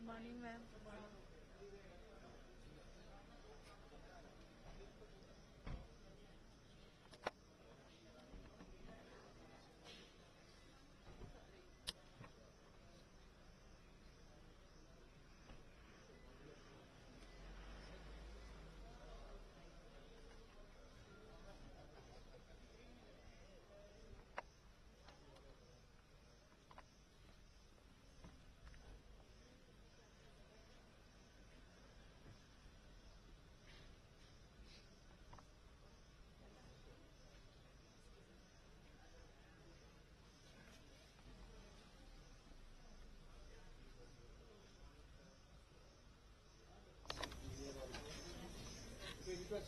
Good morning, ma'am. It was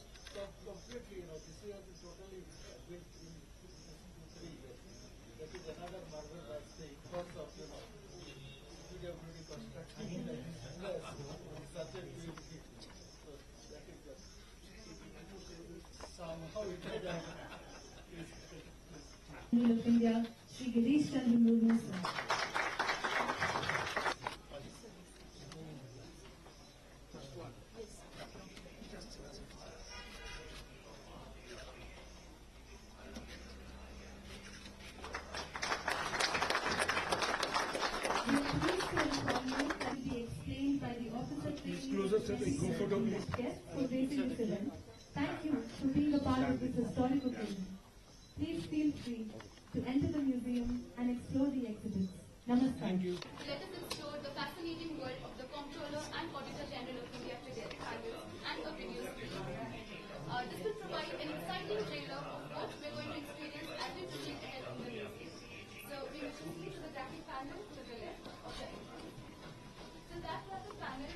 completely, this year is totally built in 3 years. That is another marvel of the cost of, PWD construction in such a big city. So that is just, somehow it had done. Of India, Sri Girish Chandra Murmu, sir. Thank you for being a part of this historic occasion. Please feel free to enter the museum and explore the exhibits. Namaskar. Thank you. Let us explore the fascinating world of the Comptroller and Auditor General of India today, and the previous this will provide an exciting trailer of what we are going to experience as we proceed ahead of the museum. So we will proceed to the graphic panel to the left of the entrance. So that was the panel.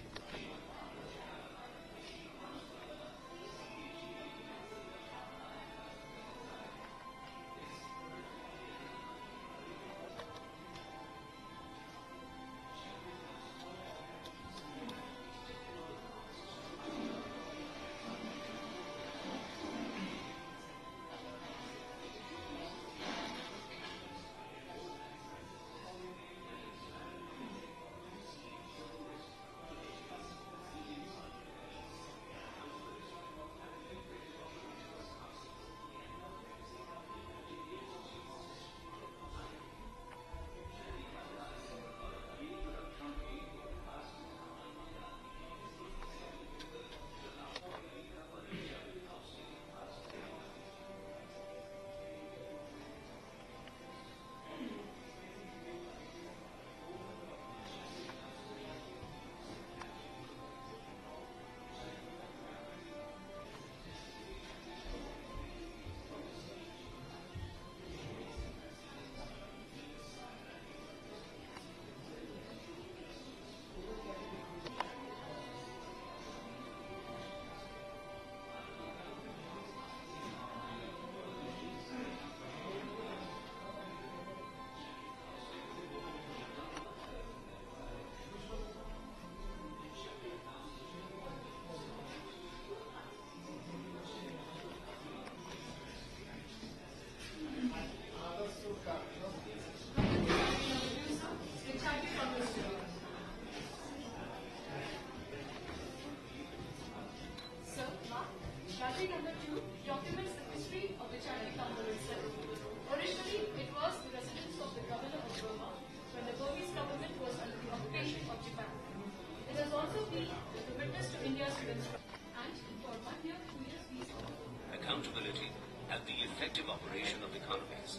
Accountability and the effective operation of economies,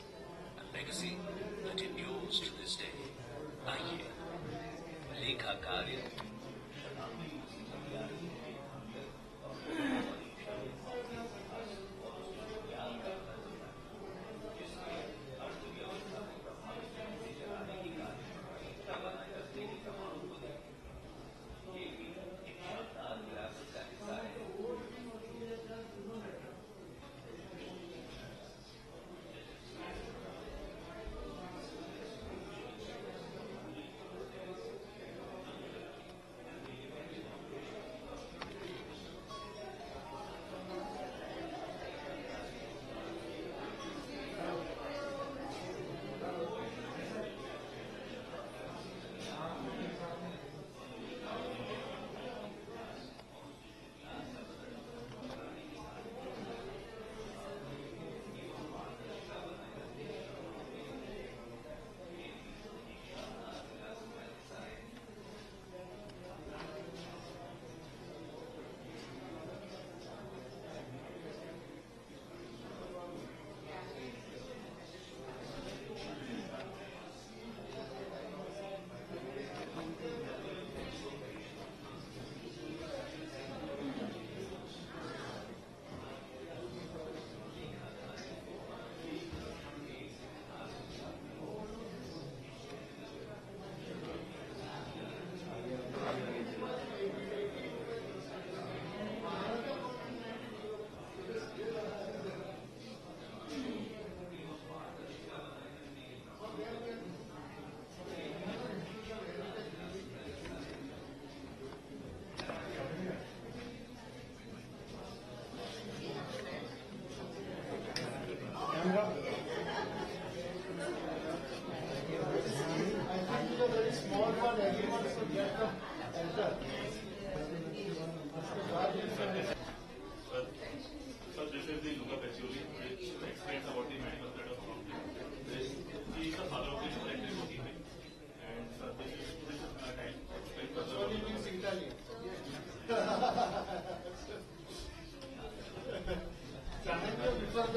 a legacy that endures to this day. I hear Lekha Karyen.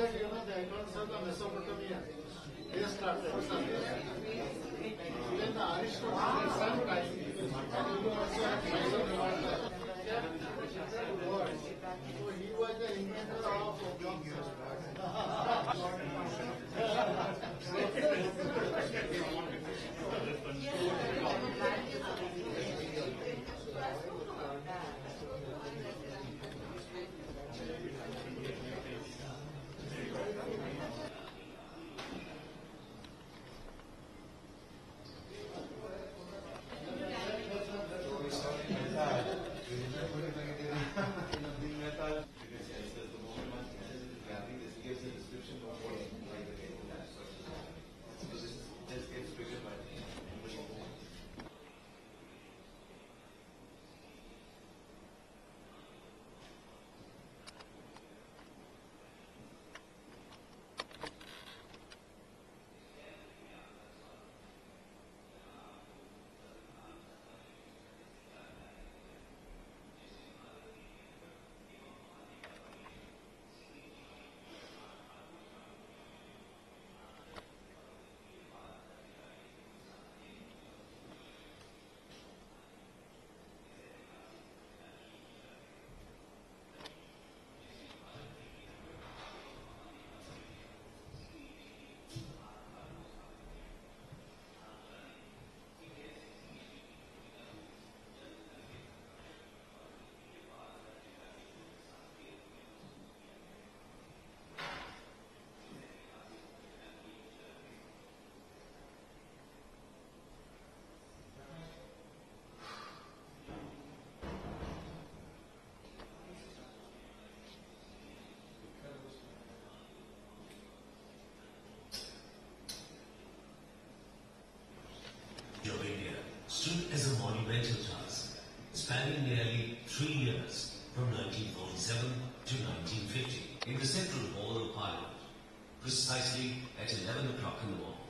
that the icons of the Mesopotamia, they started. Even the aristocracy sometimes, and you also have Mesopotamia. So he was the inventor of Stood as a monumental task, spanning nearly 3 years from 1947 to 1950 in the central hall of Parliament, precisely at 11 o'clock in the morning.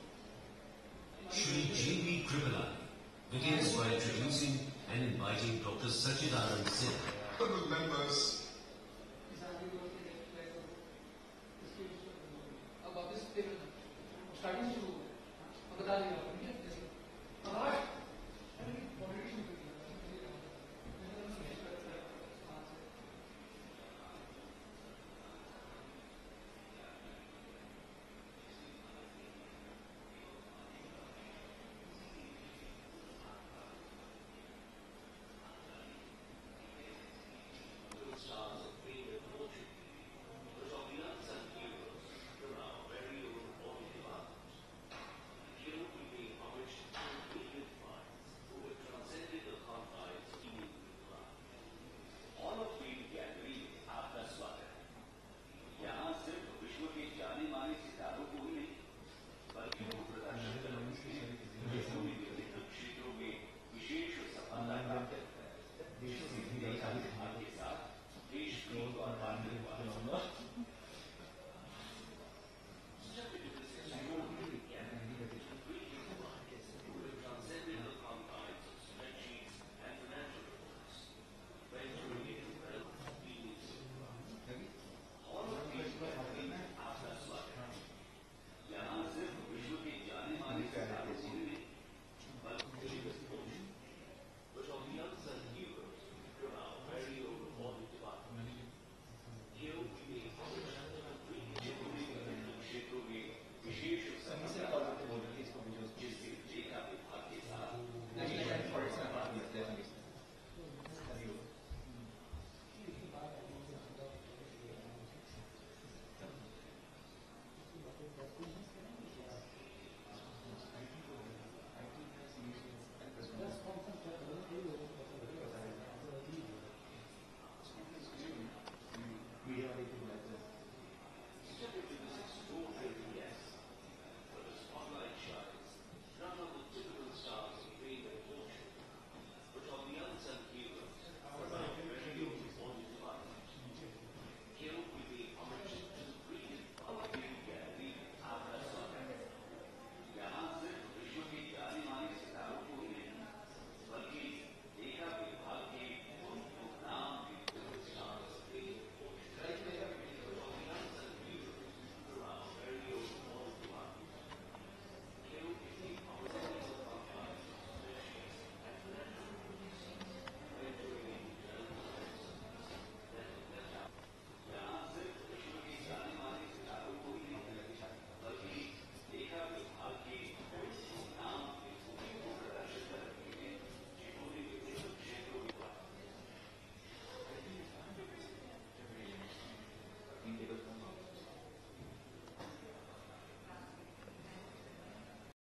Shri G.V. Krishna begins by introducing and inviting Dr. Sajidah Ansar. Honourable members,